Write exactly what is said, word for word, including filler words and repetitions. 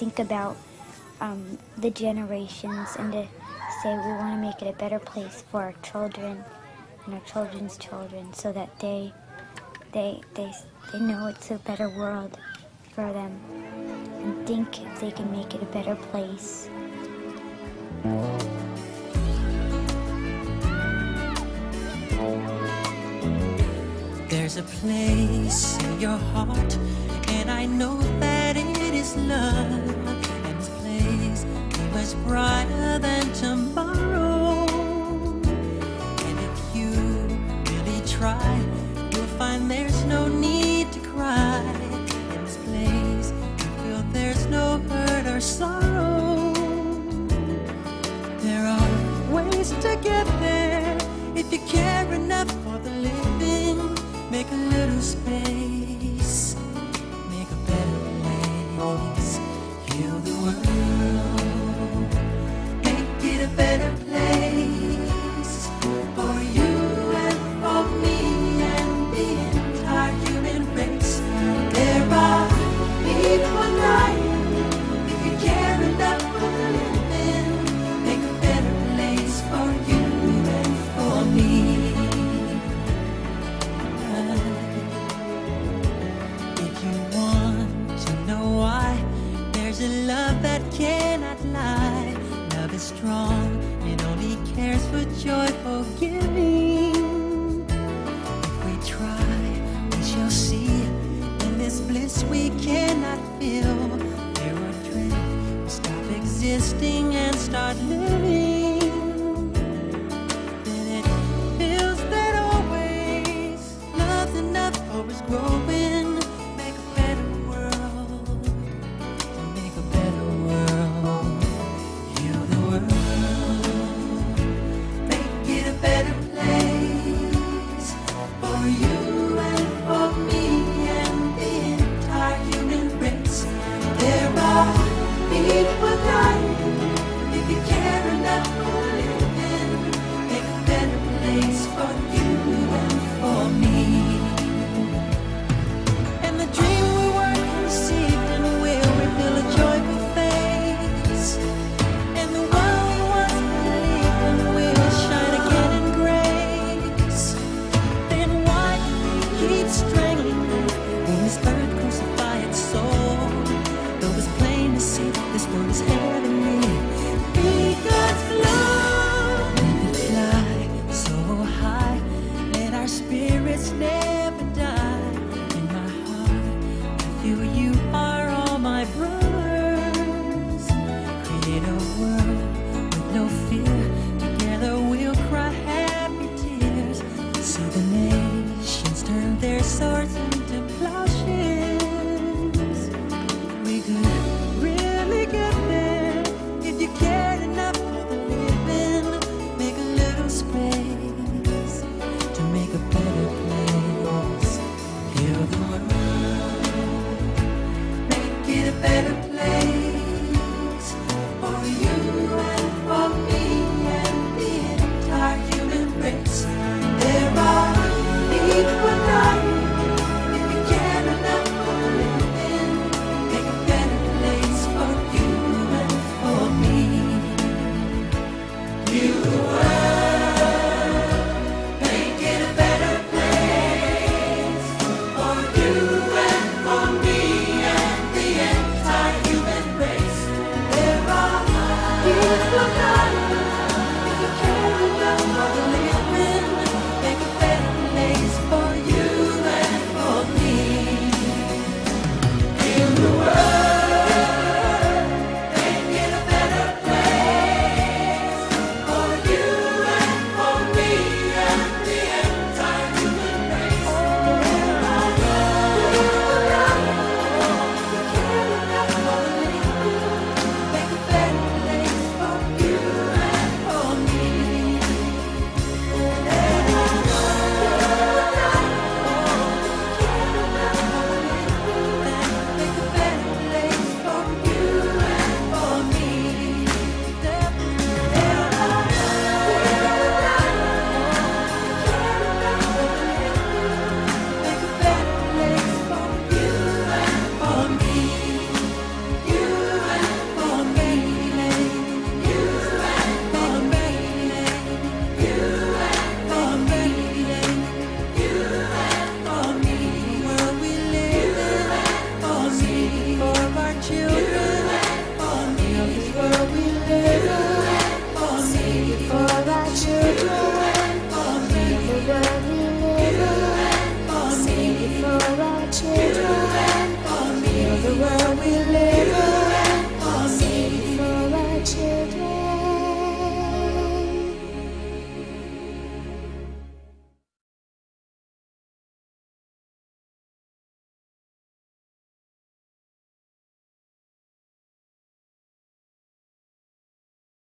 think about um, the generations and to say we want to make it a better place for our children and our children's children, so that they they they they know it's a better world for them, and think if they can make it a better place. There's a place in your heart, and I know that it is love. And this place is much brighter than tomorrow. And if you really try, you'll find there's no need to cry. In this place, you feel there's no hurt or sorrow. There are ways to get there if you care enough for the living. Make a little space, make a better place. Heal the world, make it a better place for you and for me and the entire human race. There are people dying. If you care enough for the living, make a better place for you and for me. A love that cannot lie. Love is strong, it only cares for joyful giving. If we try, we shall see. In this bliss we cannot feel. There are dreams, we stop existing and start living. Then it feels that always love's enough for us growing. Let's go.